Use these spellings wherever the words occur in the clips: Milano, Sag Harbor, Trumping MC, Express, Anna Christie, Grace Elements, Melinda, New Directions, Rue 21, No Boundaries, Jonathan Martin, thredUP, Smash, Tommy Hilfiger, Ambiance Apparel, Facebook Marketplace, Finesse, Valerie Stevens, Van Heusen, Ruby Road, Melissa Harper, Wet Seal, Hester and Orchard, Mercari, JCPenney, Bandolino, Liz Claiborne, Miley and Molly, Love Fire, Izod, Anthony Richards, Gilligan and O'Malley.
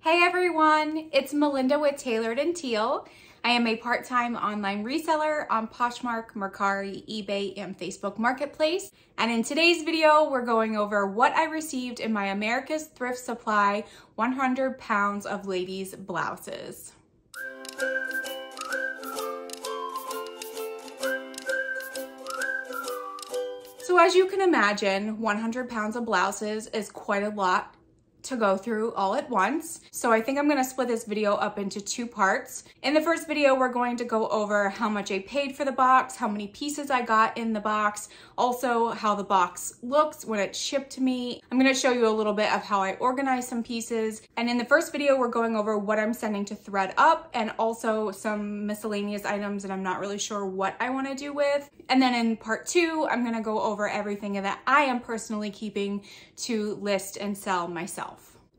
Hey everyone, it's Melinda with Tailored and Teal. I am a part-time online reseller on Poshmark, Mercari, eBay, and Facebook Marketplace. And in today's video, we're going over what I received in my America's Thrift Supply 100 pounds of ladies' blouses. So as you can imagine, 100 pounds of blouses is quite a lot to go through all at once. So I think I'm gonna split this video up into two parts. In the first video, we're going to go over how much I paid for the box, how many pieces I got in the box, also how the box looks when it's shipped to me. I'm gonna show you a little bit of how I organize some pieces. And in the first video, we're going over what I'm sending to thredUP and also some miscellaneous items that I'm not really sure what I wanna do with. And then in part two, I'm gonna go over everything that I am personally keeping to list and sell myself.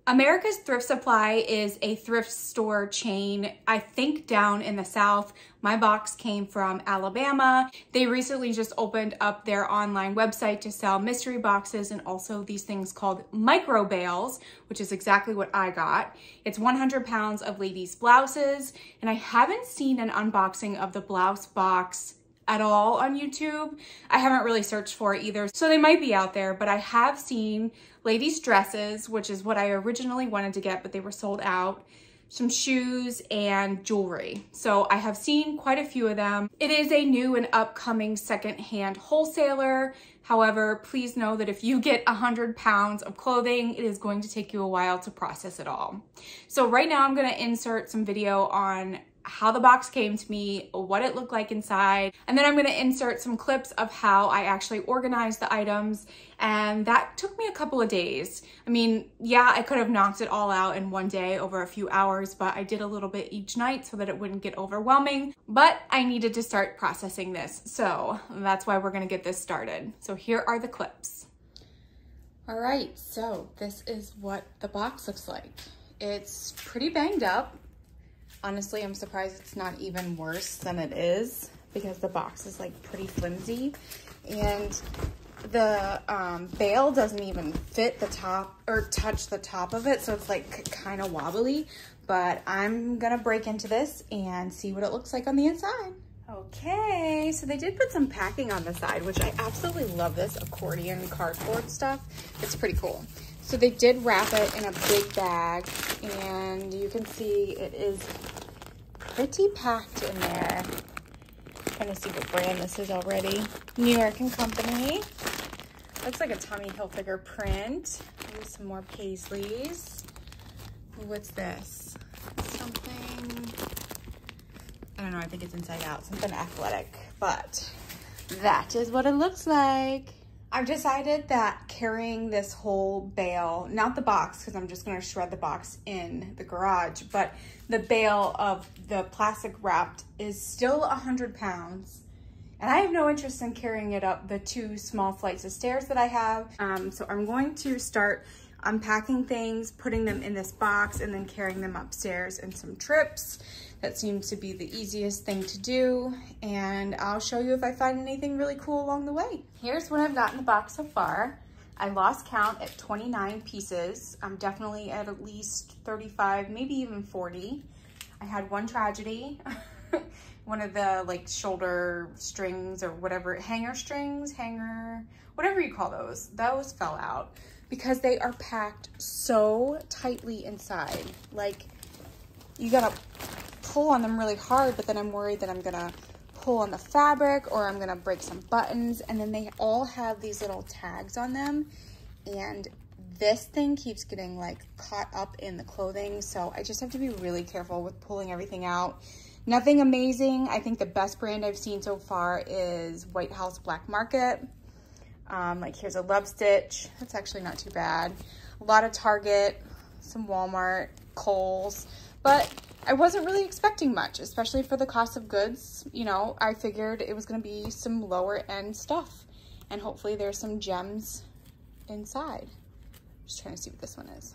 America's Thrift Supply is a thrift store chain, I think down in the South. My box came from Alabama. They recently just opened up their online website to sell mystery boxes and also these things called micro bales, which is exactly what I got. It's 100 pounds of ladies' blouses, and I haven't seen an unboxing of the blouse box at all on YouTube. I haven't really searched for it either, so they might be out there, but I have seen ladies' dresses, which is what I originally wanted to get, but they were sold out, some shoes and jewelry. So I have seen quite a few of them. It is a new and upcoming secondhand wholesaler. However, please know that if you get 100 pounds of clothing, it is going to take you a while to process it all. So right now I'm gonna insert some video on how the box came to me, what it looked like inside, and then I'm gonna insert some clips of how I actually organized the items, and that took me a couple of days. I mean, yeah, I could have knocked it all out in one day over a few hours, but I did a little bit each night so that it wouldn't get overwhelming, but I needed to start processing this, so that's why we're gonna get this started. So here are the clips. All right, so this is what the box looks like. It's pretty banged up. Honestly, I'm surprised it's not even worse than it is because the box is like pretty flimsy and the bale doesn't even fit the top or touch the top of it. So it's like kind of wobbly, but I'm gonna break into this and see what it looks like on the inside. Okay, so they did put some packing on the side, which I absolutely love this accordion cardboard stuff. It's pretty cool. So they did wrap it in a big bag, and you can see it is pretty packed in there. I'm trying to see what brand this is already. New York and Company. Looks like a Tommy Hilfiger print. Ooh, some more paisleys. What's this? Something, I don't know, I think it's Inside Out, something athletic, but that is what it looks like. I've decided that carrying this whole bale, not the box, because I'm just gonna shred the box in the garage, but the bale of the plastic wrapped is still 100 pounds. And I have no interest in carrying it up the two small flights of stairs that I have. So I'm going to start unpacking things, putting them in this box, and then carrying them upstairs in some trips. That seems to be the easiest thing to do, and I'll show you if I find anything really cool along the way. Here's what I've got in the box so far. I lost count at 29 pieces. I'm definitely at least 35, maybe even 40. I had one tragedy. One of the like shoulder strings or whatever, hanger strings, hanger, whatever you call those fell out because they are packed so tightly inside. Like you gotta pull on them really hard, but then I'm worried that I'm gonna pull on the fabric or I'm gonna break some buttons. And then they all have these little tags on them. And this thing keeps getting like caught up in the clothing. So I just have to be really careful with pulling everything out. Nothing amazing. I think the best brand I've seen so far is White House Black Market. Like here's a Love Stitch. That's actually not too bad. A lot of Target, some Walmart, Kohl's, but I wasn't really expecting much, especially for the cost of goods. You know, I figured it was gonna be some lower end stuff and hopefully there's some gems inside. Just trying to see what this one is.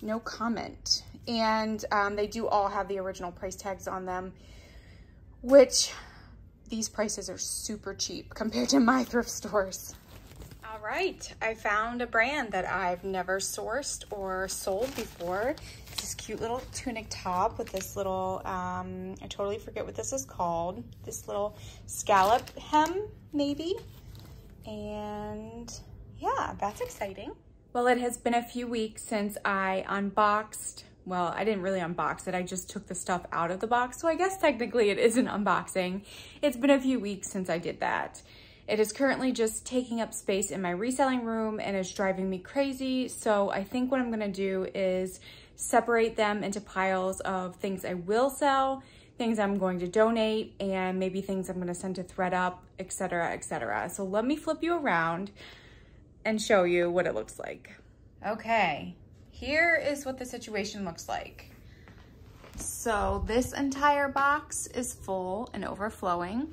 No comment. And they do all have the original price tags on them, which these prices are super cheap compared to my thrift stores. All right, I found a brand that I've never sourced or sold before. It's this cute little tunic top with this little, I totally forget what this is called, this little scallop hem maybe. And yeah, that's exciting. Well, it has been a few weeks since I unboxed. Well, I didn't really unbox it. I just took the stuff out of the box. So I guess technically it is an unboxing. It's been a few weeks since I did that. It is currently just taking up space in my reselling room and it's driving me crazy. So I think what I'm gonna do is separate them into piles of things I will sell, things I'm going to donate, and maybe things I'm gonna send to thredUP, et cetera, et cetera. So let me flip you around and show you what it looks like. Okay. Here is what the situation looks like. So this entire box is full and overflowing.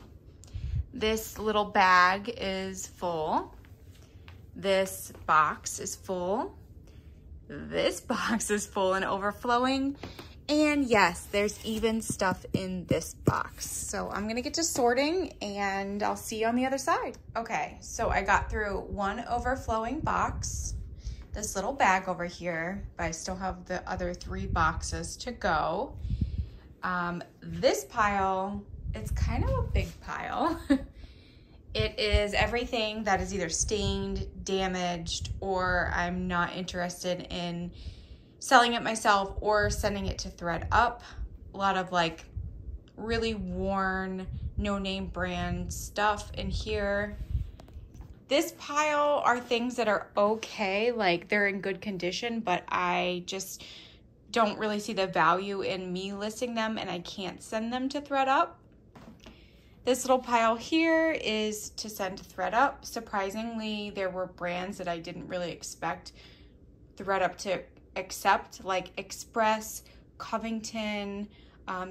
This little bag is full. This box is full. This box is full and overflowing. And yes, there's even stuff in this box. So I'm gonna get to sorting and I'll see you on the other side. Okay, so I got through one overflowing box, this little bag over here, but I still have the other three boxes to go. This pile, it's kind of a big pile. It is everything that is either stained, damaged, or I'm not interested in selling it myself or sending it to thredUP. A lot of like really worn, no-name brand stuff in here. This pile are things that are okay, like they're in good condition, but I just don't really see the value in me listing them and I can't send them to thredUP. This little pile here is to send to thredUP. Surprisingly, there were brands that I didn't really expect thredUP to accept, like Express, Covington,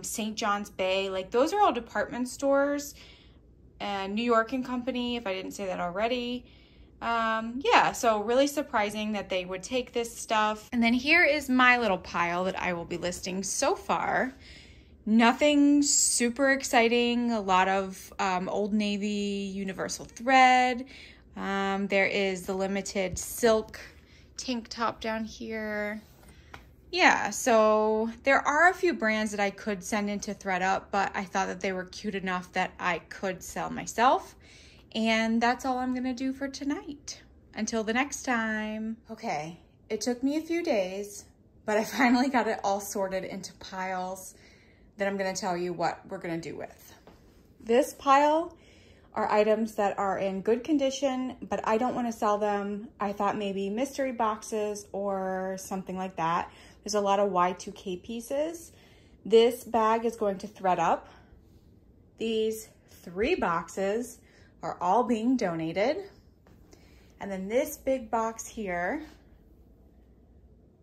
St. John's Bay, like those are all department stores. And New York and Company, if I didn't say that already. Yeah, so really surprising that they would take this stuff. And then here is my little pile that I will be listing so far. Nothing super exciting, a lot of Old Navy Universal Thread. There is the limited silk tank top down here. Yeah, so there are a few brands that I could send into thredUP, but I thought that they were cute enough that I could sell myself. And that's all I'm gonna do for tonight. Until the next time. Okay, it took me a few days, but I finally got it all sorted into piles that I'm gonna tell you what we're gonna do with. This pile are items that are in good condition, but I don't wanna sell them. I thought maybe mystery boxes or something like that. There's a lot of Y2K pieces. This bag is going to thredUP. These three boxes are all being donated. And then this big box here,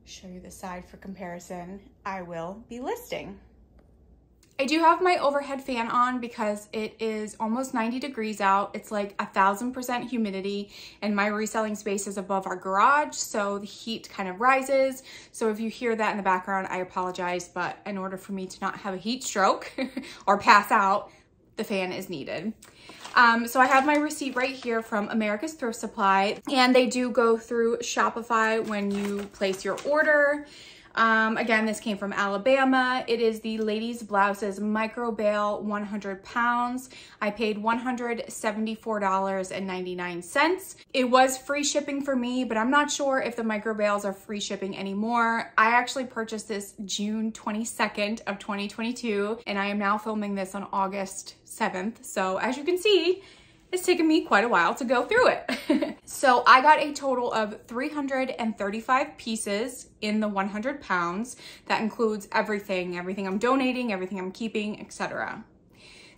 show you the side for comparison, I will be listing. I do have my overhead fan on because it is almost 90 degrees out. It's like 1,000% humidity and my reselling space is above our garage, so the heat kind of rises. So if you hear that in the background, I apologize, but in order for me to not have a heat stroke or pass out, the fan is needed. So I have my receipt right here from America's Thrift Supply, and they do go through Shopify when you place your order. Again, this came from Alabama. It is the Ladies Blouses Micro Bale 100 pounds. I paid $174.99. It was free shipping for me, but I'm not sure if the micro bales are free shipping anymore. I actually purchased this June 22nd of 2022, and I am now filming this on August 7th. So as you can see, it's taken me quite a while to go through it. So I got a total of 335 pieces in the 100 pounds. That includes everything I'm donating, everything I'm keeping, etc.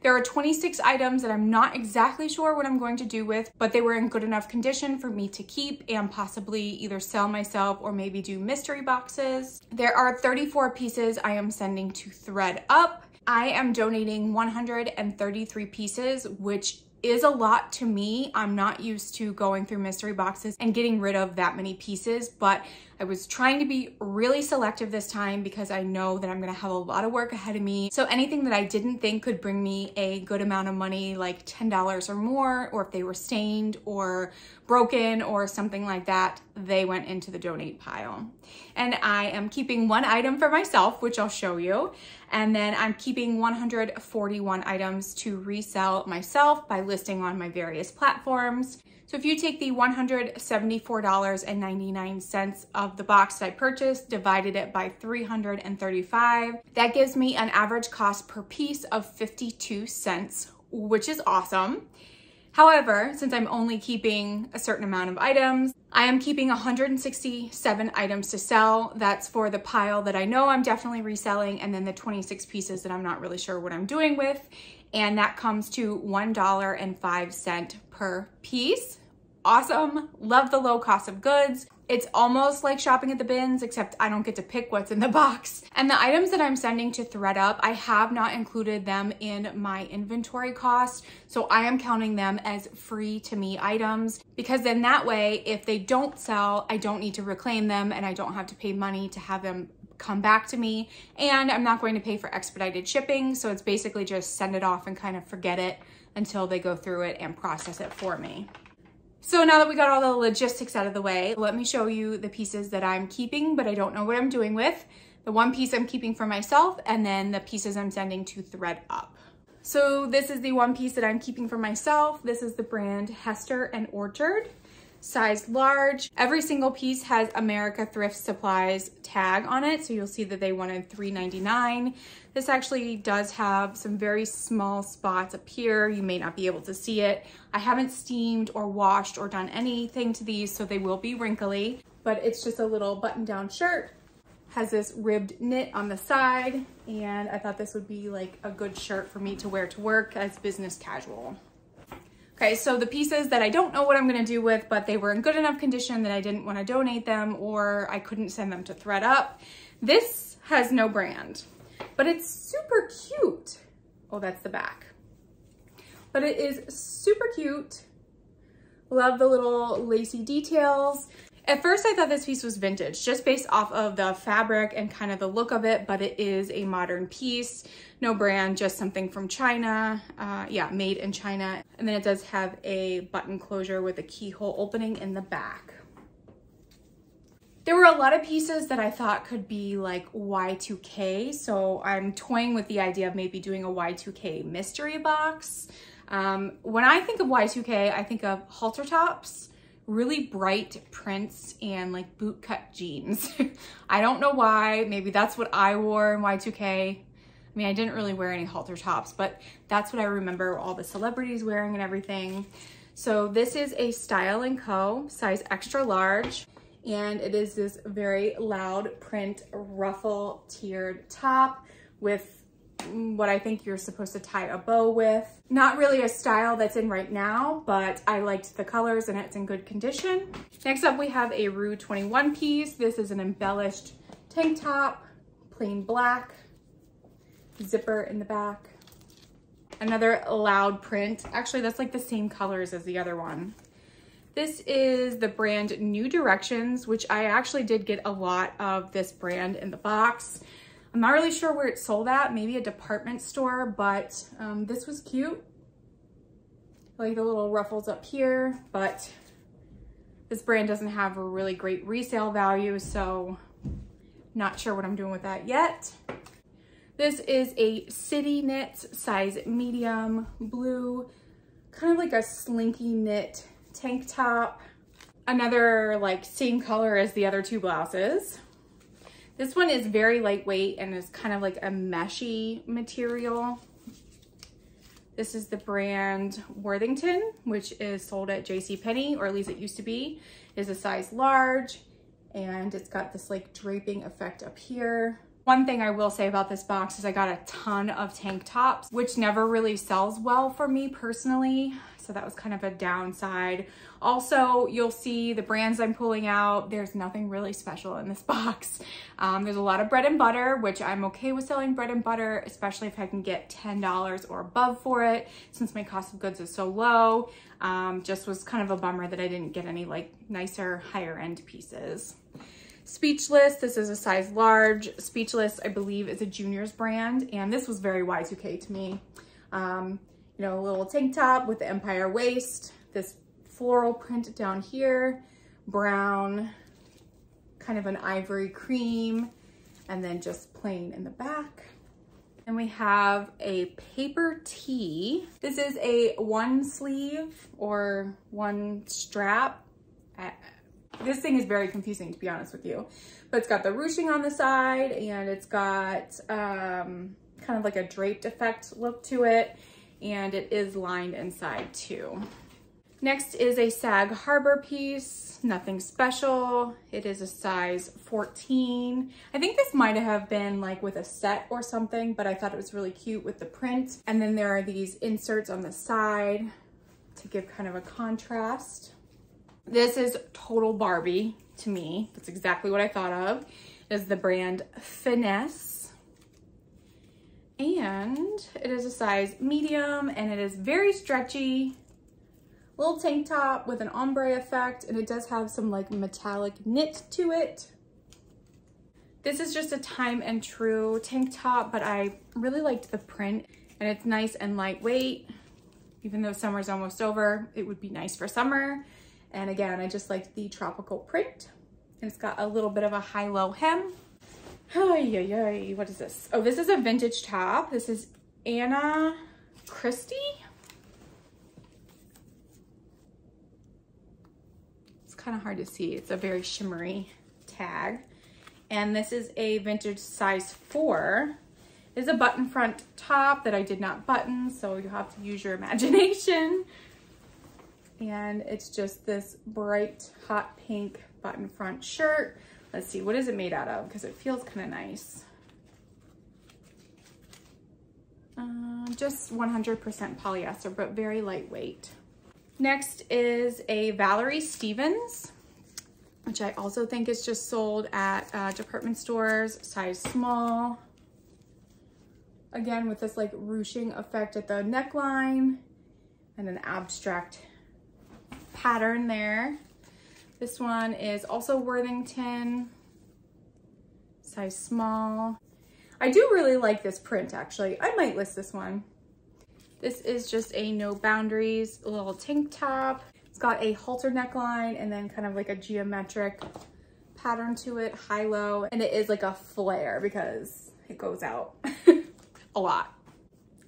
There are 26 items that I'm not exactly sure what I'm going to do with, but they were in good enough condition for me to keep and possibly either sell myself or maybe do mystery boxes. There are 34 pieces I am sending to thredUP. I am donating 133 pieces, which is a lot to me. I'm not used to going through mystery boxes and getting rid of that many pieces, but I was trying to be really selective this time because I know that I'm gonna have a lot of work ahead of me. So anything that I didn't think could bring me a good amount of money, like $10 or more, or if they were stained or broken or something like that, they went into the donate pile. And I am keeping one item for myself, which I'll show you. And then I'm keeping 141 items to resell myself by listing on my various platforms. So if you take the $174.99 of the box I purchased, divided it by 335, that gives me an average cost per piece of 52 cents, which is awesome. However, since I'm only keeping a certain amount of items, I am keeping 167 items to sell. That's for the pile that I know I'm definitely reselling, and then the 26 pieces that I'm not really sure what I'm doing with. And that comes to $1.05 per piece. Awesome. Love the low cost of goods. It's almost like shopping at the bins, except I don't get to pick what's in the box. And the items that I'm sending to thredUP, I have not included them in my inventory cost. So I am counting them as free to me items, because then that way, if they don't sell, I don't need to reclaim them and I don't have to pay money to have them come back to me. And I'm not going to pay for expedited shipping. So it's basically just send it off and kind of forget it until they go through it and process it for me. So now that we got all the logistics out of the way, let me show you the pieces that I'm keeping, but I don't know what I'm doing with. The one piece I'm keeping for myself, and then the pieces I'm sending to thredUP. So this is the one piece that I'm keeping for myself. This is the brand Hester and Orchard, size large. Every single piece has America Thrift Supply's tag on it. So you'll see that they wanted $3.99. This actually does have some very small spots up here. You may not be able to see it. I haven't steamed or washed or done anything to these, so they will be wrinkly, but it's just a little button down shirt. Has this ribbed knit on the side. And I thought this would be like a good shirt for me to wear to work as business casual. Okay, so the pieces that I don't know what I'm gonna do with, but they were in good enough condition that I didn't wanna donate them or I couldn't send them to thredUP. This has no brand, but it's super cute. Oh, that's the back. But it is super cute. Love the little lacy details. At first I thought this piece was vintage, just based off of the fabric and kind of the look of it, but it is a modern piece. No brand, just something from China. Yeah, made in China. And then it does have a button closure with a keyhole opening in the back. There were a lot of pieces that I thought could be like Y2K. So I'm toying with the idea of maybe doing a Y2K mystery box. When I think of Y2K, I think of halter tops, really bright prints, and like boot cut jeans. I don't know why, maybe that's what I wore in Y2K. I mean, I didn't really wear any halter tops, but that's what I remember all the celebrities wearing and everything. So this is a Style & Co, size extra large, and it is this very loud print ruffle tiered top with what I think you're supposed to tie a bow with. Not really a style that's in right now, but I liked the colors and it's in good condition. Next up, we have a Rue 21 piece. This is an embellished tank top, plain black, zipper in the back. Another loud print. Actually, that's like the same colors as the other one. This is the brand New Directions, which I actually did get a lot of this brand in the box. I'm not really sure where it sold at, maybe a department store, but this was cute. I like the little ruffles up here, but this brand doesn't have a really great resale value, so not sure what I'm doing with that yet. This is a City Knit, size medium, blue, kind of like a slinky knit tank top. Another like same color as the other two blouses. This one is very lightweight and is kind of like a meshy material. This is the brand Worthington, which is sold at JCPenney, or at least it used to be. It is a size large, and it's got this like draping effect up here. One thing I will say about this box is I got a ton of tank tops, which never really sells well for me personally. So that was kind of a downside. Also, you'll see the brands I'm pulling out, there's nothing really special in this box. There's a lot of bread and butter, which I'm okay with selling bread and butter, especially if I can get $10 or above for it, since my cost of goods is so low. Just was kind of a bummer that I didn't get any like nicer higher end pieces. Speechless, this is a size large. Speechless, I believe, is a junior's brand, and this was very Y2K to me. You know, a little tank top with the empire waist, this floral print down here, brown, kind of an ivory cream, and then just plain in the back. And we have a paper tee. This is a one sleeve or one strap. This thing is very confusing, to be honest with you, but it's got the ruching on the side, and it's got kind of like a draped effect look to it, and it is lined inside too. Next is a Sag Harbor piece, nothing special. It is a size 14. I think this might have been like with a set or something, but I thought it was really cute with the print. And then there are these inserts on the side to give kind of a contrast. This is total Barbie to me. That's exactly what I thought of. It is the brand Finesse. And it is a size medium, and it is very stretchy. Little tank top with an ombre effect, and it does have some like metallic knit to it. This is just a time and true tank top, but I really liked the print, and it's nice and lightweight. Even though summer's almost over, it would be nice for summer. And again, I just liked the tropical print, and it's got a little bit of a high-low hem. Ay-ay-ay, what is this? Oh, this is a vintage top. This is Anna Christie. Kind of hard to see, it's a very shimmery tag, and this is a vintage size 4. It's a button front top that I did not button, so you have to use your imagination, and it's just this bright hot pink button front shirt. Let's see, what is it made out of, because it feels kind of nice. Just 100% polyester, but very lightweight. Next is a Valerie Stevens, which I also think is just sold at department stores, size small. Again, with this like ruching effect at the neckline and an abstract pattern there. This one is also Worthington, size small. I do really like this print, actually. I might list this one. This is just a No Boundaries little tank top. It's got a halter neckline and then kind of like a geometric pattern to it, high-low. And it is like a flare because it goes out a lot.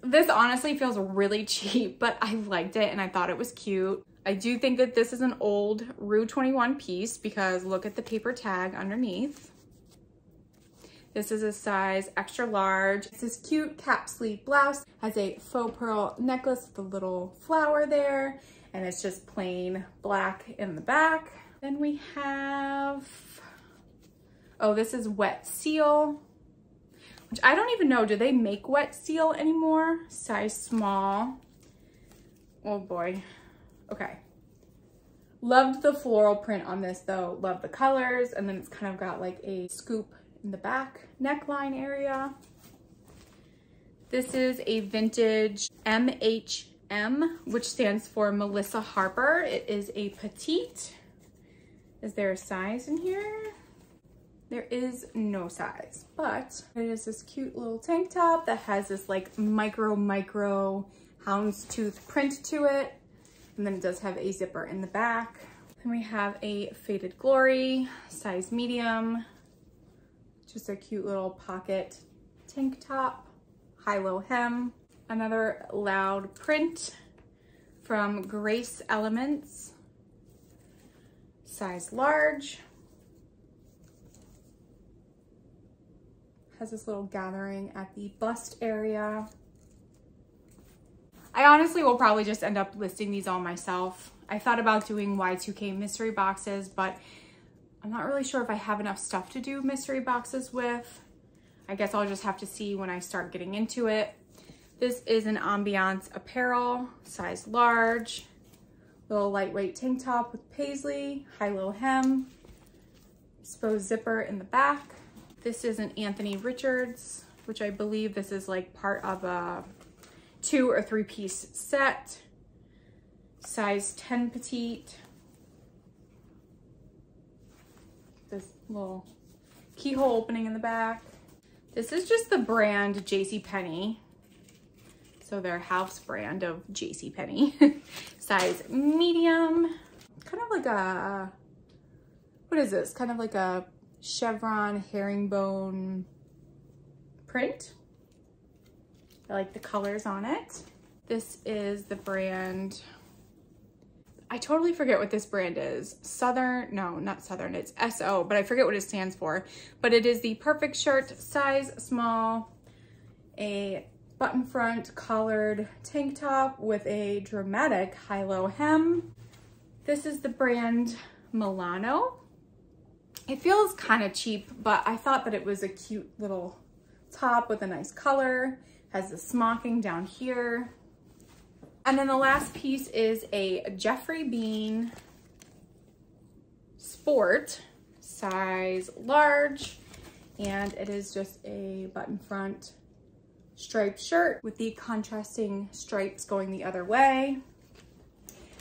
This honestly feels really cheap, but I liked it and I thought it was cute. I do think that this is an old Rue 21 piece because look at the paper tag underneath. This is a size extra large. It's this cute cap sleeve blouse, has a faux pearl necklace with a little flower there, and it's just plain black in the back. Then we have, oh, this is Wet Seal, which I don't even know, do they make Wet Seal anymore? Size small. Oh boy. Okay. Loved the floral print on this though. Love the colors. And then it's kind of got like a scoop in the back neckline area. This is a vintage MHM, which stands for Melissa Harper. It is a petite. Is there a size in here? There is no size, but it is this cute little tank top that has this like micro houndstooth print to it. And then it does have a zipper in the back. Then we have a Faded Glory, size medium. Just a cute little pocket tank top, high-low hem. Another loud print from Grace Elements, size large. Has this little gathering at the bust area. I honestly will probably just end up listing these all myself. I thought about doing Y2K mystery boxes, but I'm not really sure if I have enough stuff to do mystery boxes with. I guess I'll just have to see when I start getting into it. This is an Ambiance Apparel, size large, little lightweight tank top with paisley, high-low hem, exposed zipper in the back. This is an Anthony Richards, which I believe this is like part of a 2 or 3 piece set, size 10 petite. This little keyhole opening in the back. This is just the brand JCPenney. So their house brand of JCPenney. Size medium. Kind of like a, what is this? Kind of like a chevron herringbone print. I like the colors on it. This is the brand, I totally forget what this brand is. Southern, no, not Southern, it's SO, but I forget what it stands for. But it is the perfect shirt, size small, a button front collared tank top with a dramatic high-low hem. This is the brand Milano. It feels kind of cheap, but I thought that it was a cute little top with a nice color. Has the smocking down here. And then the last piece is a Jeffrey Bean sport, size large, and it is just a button front striped shirt with the contrasting stripes going the other way.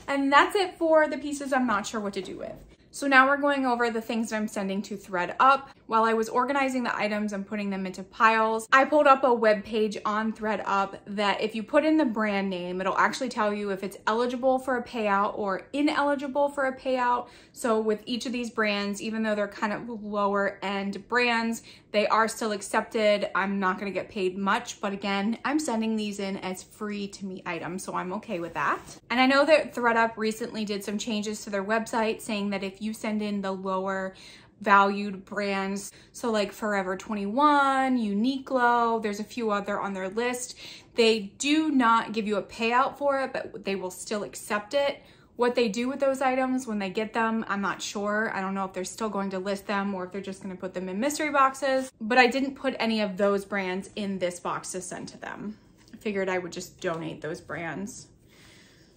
And that's it for the pieces I'm not sure what to do with. So now we're going over the things that I'm sending to thredUP. While I was organizing the items and putting them into piles, I pulled up a web page on thredUP that if you put in the brand name, it'll actually tell you if it's eligible for a payout or ineligible for a payout. So with each of these brands, even though they're kind of lower end brands, they are still accepted. I'm not gonna get paid much, but again, I'm sending these in as free to me items, so I'm okay with that. And I know that thredUP recently did some changes to their website saying that if you send in the lower valued brands, so like Forever 21, Uniqlo, there's a few other on their list, they do not give you a payout for it, but they will still accept it. What they do with those items when they get them, I'm not sure. I don't know if they're still going to list them or if they're just going to put them in mystery boxes, but I didn't put any of those brands in this box to send to them. I figured I would just donate those brands.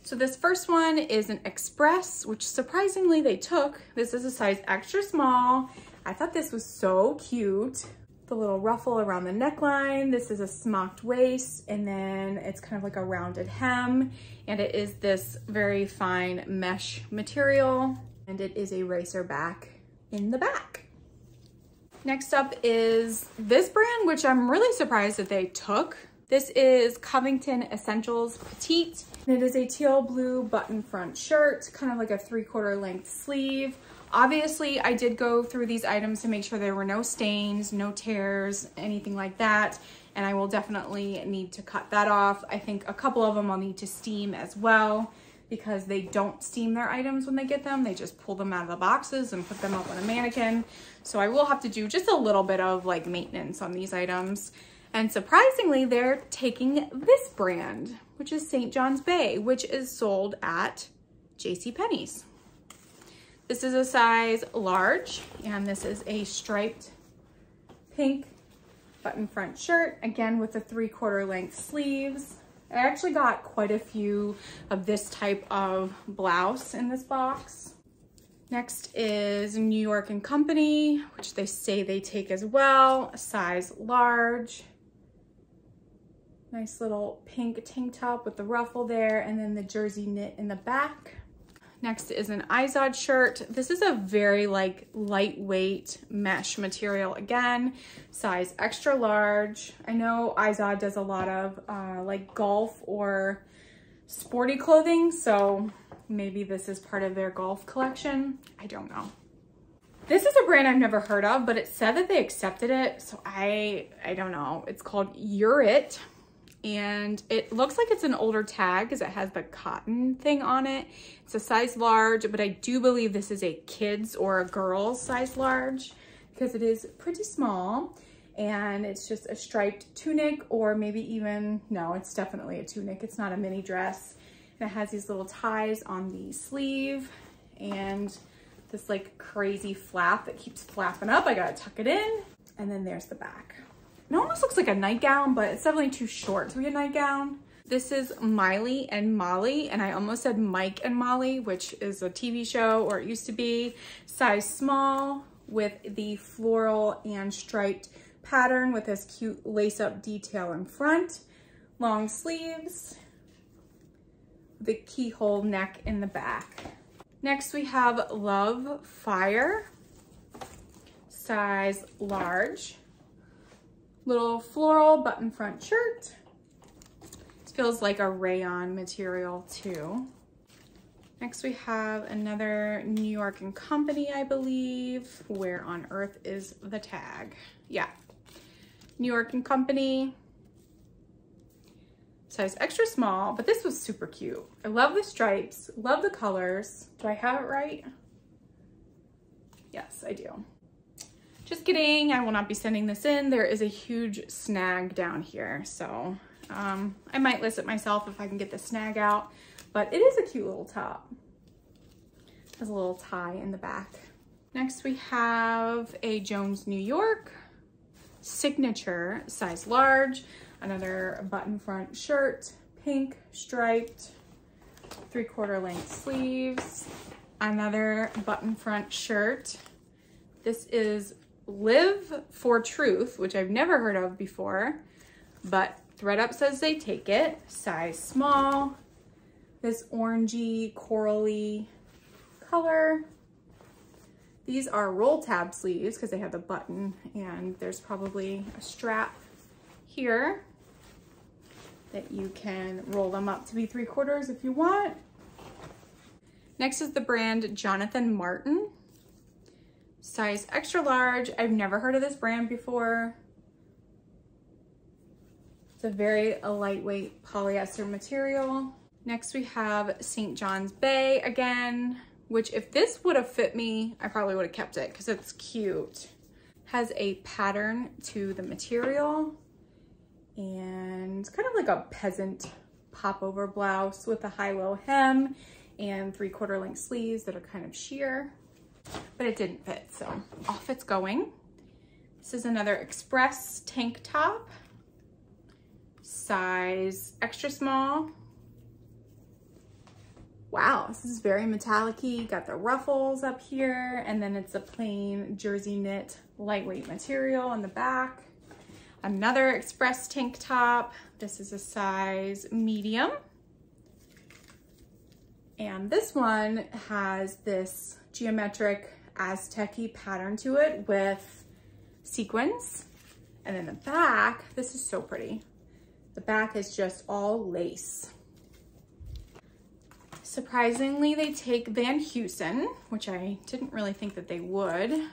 So this first one is an Express, which surprisingly they took. This is a size extra small. I thought this was so cute. The little ruffle around the neckline. This is a smocked waist, and then it's kind of like a rounded hem. And it is this very fine mesh material, and it is a racer back in the back. Next up is this brand, which I'm really surprised that they took. This is Covington Essentials Petite. It is a teal blue button front shirt, kind of like a 3/4 length sleeve. Obviously, I did go through these items to make sure there were no stains, no tears, anything like that. And I will definitely need to cut that off. I think a couple of them I'll need to steam as well, because they don't steam their items when they get them. They just pull them out of the boxes and put them up on a mannequin. So I will have to do just a little bit of like maintenance on these items. And surprisingly, they're taking this brand, which is St. John's Bay, which is sold at JCPenney's. This is a size large, and this is a striped pink button front shirt, again with the 3/4 length sleeves. I actually got quite a few of this type of blouse in this box. Next is New York and Company, which they say they take as well, a size large. Nice little pink tank top with the ruffle there, and then the jersey knit in the back. Next is an Izod shirt. This is a very like lightweight mesh material, again, size extra large. I know Izod does a lot of like golf or sporty clothing, so maybe this is part of their golf collection. I don't know. This is a brand I've never heard of, but it said that they accepted it, so I don't know. It's called Urit. And it looks like it's an older tag because it has the cotton thing on it. It's a size large, but I do believe this is a kid's or a girl's size large because it is pretty small, and it's just a striped tunic, or maybe even, no, it's definitely a tunic. It's not a mini dress. And it has these little ties on the sleeve and this like crazy flap that keeps flapping up. I gotta tuck it in. And then there's the back. It almost looks like a nightgown, but it's definitely too short to be a nightgown. This is Miley and Molly, and I almost said Mike and Molly, which is a TV show, or it used to be. Size small with the floral and striped pattern with this cute lace-up detail in front. Long sleeves, the keyhole neck in the back. Next we have Love Fire. size large. Little floral button front shirt. This feels like a rayon material too. Next we have another New York and Company, I believe. Where on earth is the tag? Yeah, New York and Company, size extra small, but this was super cute. I love the stripes, love the colors. Do I have it right? Yes, I do. Just kidding, I will not be sending this in. There is a huge snag down here, so I might list it myself if I can get the snag out. But it is a cute little top. Has a little tie in the back. Next we have a Jones New York signature, size large. Another button front shirt, pink striped, 3/4 length sleeves. Another button front shirt. This is Live for Truth, which I've never heard of before, but thredUP says they take it, size small. This orangey, corally color. These are roll tab sleeves because they have the button and there's probably a strap here that you can roll them up to be 3/4 if you want. Next is the brand Jonathan Martin, size extra large. I've never heard of this brand before. It's a very lightweight polyester material. Next we have St. John's Bay again, which if this would have fit me, I probably would have kept it because it's cute. Has a pattern to the material and it's kind of like a peasant popover blouse with a high-low hem and 3/4 length sleeves that are kind of sheer, but it didn't fit, so off it's going. This is another Express tank top, size extra small. Wow, this is very metallic-y. Got the ruffles up here, and then it's a plain jersey knit lightweight material on the back. Another Express tank top. This is a size medium. And this one has this geometric Aztec-y pattern to it with sequins. And then the back, this is so pretty. The back is just all lace. Surprisingly, they take Van Heusen, which I didn't really think that they would.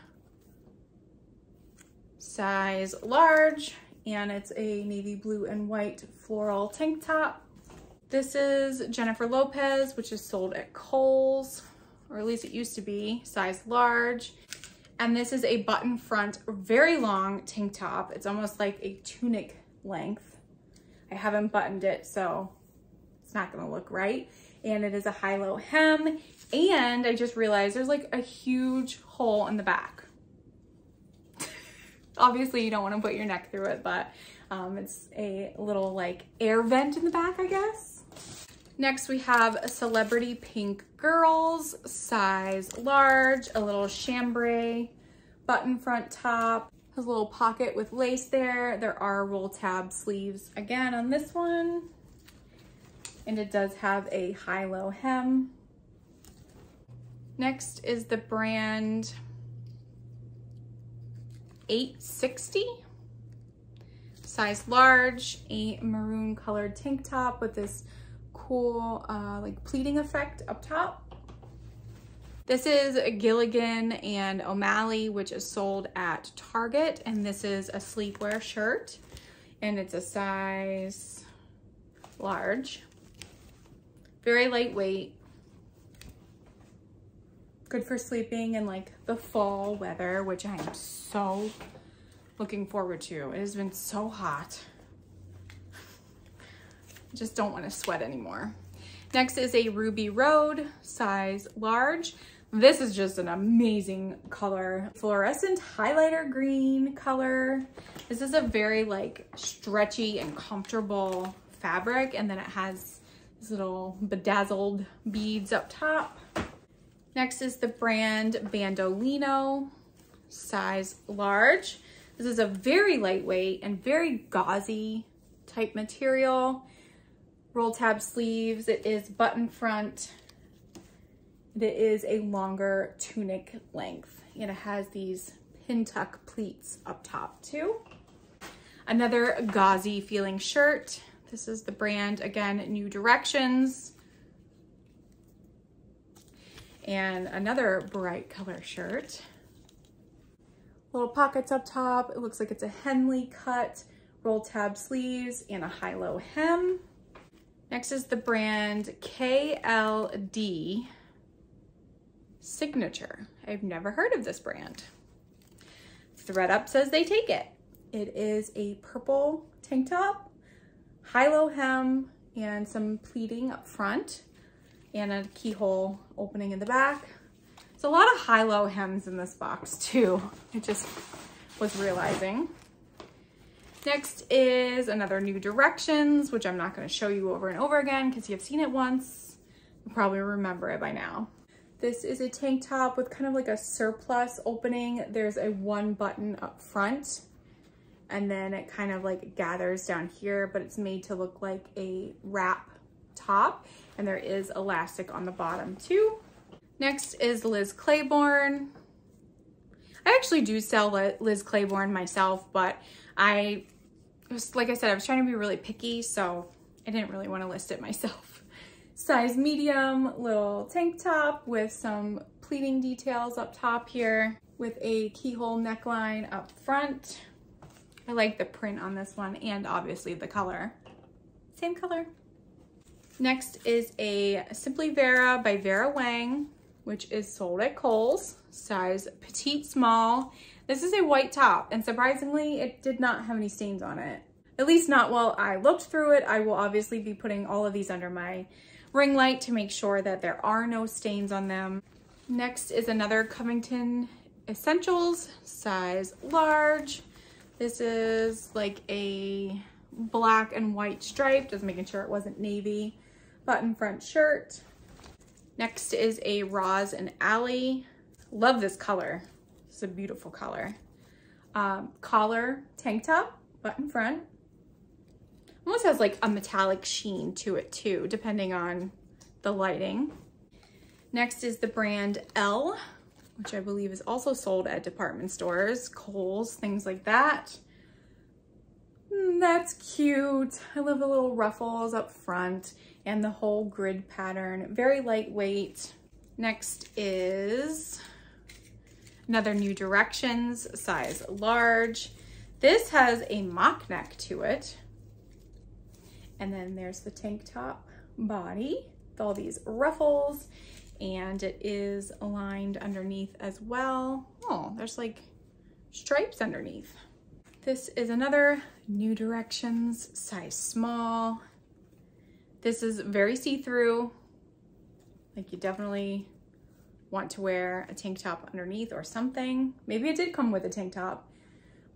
Size large, and it's a navy blue and white floral tank top. This is Jennifer Lopez, which is sold at Kohl's, or at least it used to be, size large. And this is a button front, very long tank top. It's almost like a tunic length. I haven't buttoned it, so it's not gonna look right. And it is a high-low hem, and I just realized there's like a huge hole in the back. Obviously you don't want to put your neck through it, but it's a little like air vent in the back, I guess. Next we have a Celebrity Pink Girls, size large, a little chambray button front top. Has a little pocket with lace there. There are roll tab sleeves again on this one. And it does have a high-low hem. Next is the brand 860, size large, a maroon colored tank top with this cool like pleating effect up top. This is Gilligan and O'Malley, which is sold at Target, and this is a sleepwear shirt, and it's a size large. Very lightweight, good for sleeping in like the fall weather, which I am so looking forward to. It has been so hot. Just don't want to sweat anymore. Next is a Ruby Road, size large. This is just an amazing color. Fluorescent highlighter green color. This is a very like stretchy and comfortable fabric, and then it has these little bedazzled beads up top. Next is the brand Bandolino, size large. This is a very lightweight and very gauzy type material. Roll tab sleeves, it is button front. It is a longer tunic length and it has these pin tuck pleats up top too. Another gauzy feeling shirt. This is the brand, again, New Directions. And another bright color shirt. Little pockets up top. It looks like it's a Henley cut, roll tab sleeves, and a high-low hem. Next is the brand KLD Signature. I've never heard of this brand. ThredUp says they take it. It is a purple tank top, high-low hem, and some pleating up front, and a keyhole opening in the back. It's a lot of high-low hems in this box too. I just was realizing. Next is another New Directions, which I'm not going to show you over and over again because you've seen it once. You'll probably remember it by now. This is a tank top with kind of like a surplus opening. There's a one button up front, and then it kind of like gathers down here, but it's made to look like a wrap top, and there is elastic on the bottom too. Next is Liz Claiborne. I actually do sell Liz Claiborne myself, but I was, like I said, I was trying to be really picky, so I didn't really want to list it myself. Size medium, little tank top with some pleating details up top here with a keyhole neckline up front. I like the print on this one and obviously the color. Same color. Next is a Simply Vera by Vera Wang, which is sold at Kohl's, size petite small. This is a white top, and surprisingly, it did not have any stains on it. At least not while I looked through it. I will obviously be putting all of these under my ring light to make sure that there are no stains on them. Next is another Covington Essentials, size large. This is like a black and white stripe, just making sure it wasn't navy, button front shirt. Next is a Roz and Alley. Love this color. It's a beautiful color. Collar tank top, button front. Almost has like a metallic sheen to it too, depending on the lighting. Next is the brand L, which I believe is also sold at department stores, Kohl's, things like that. That's cute. I love the little ruffles up front and the whole grid pattern. Very lightweight. Next is another New Directions, size large. This has a mock neck to it. And then there's the tank top body with all these ruffles, and it is lined underneath as well. Oh, there's like stripes underneath. This is another New Directions, size small. This is very see-through. Like, you definitely want to wear a tank top underneath or something. Maybe it did come with a tank top.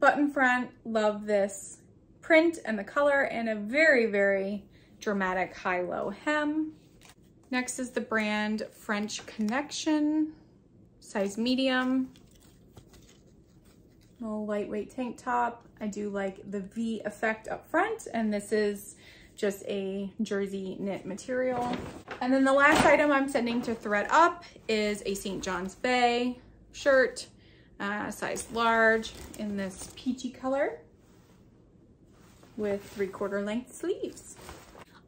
Button front, love this print and the color, and a very, very dramatic high-low hem. Next is the brand French Connection, size medium. Little lightweight tank top. I do like the V effect up front, and this is just a jersey knit material. And then the last item I'm sending to ThredUp is a St. John's Bay shirt, size large, in this peachy color with 3/4 length sleeves.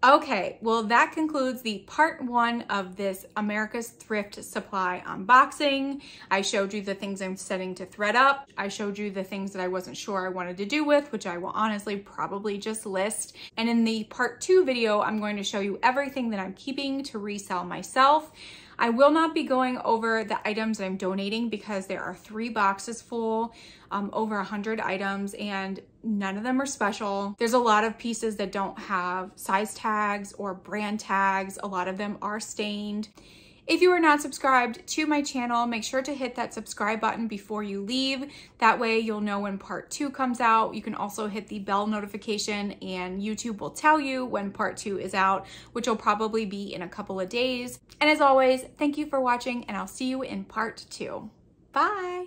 Okay, well, that concludes the part one of this America's Thrift Supply unboxing. I showed you the things I'm sending to ThredUp. I showed you the things that I wasn't sure I wanted to do with, which I will honestly probably just list. And in the part two video, I'm going to show you everything that I'm keeping to resell myself. I will not be going over the items that I'm donating because there are 3 boxes full, over 100 items, and none of them are special. There's a lot of pieces that don't have size tags or brand tags. A lot of them are stained. If you are not subscribed to my channel, make sure to hit that subscribe button before you leave. That way you'll know when part 2 comes out. You can also hit the bell notification and YouTube will tell you when part 2 is out, which will probably be in a couple of days. And as always, thank you for watching, and I'll see you in part 2. Bye.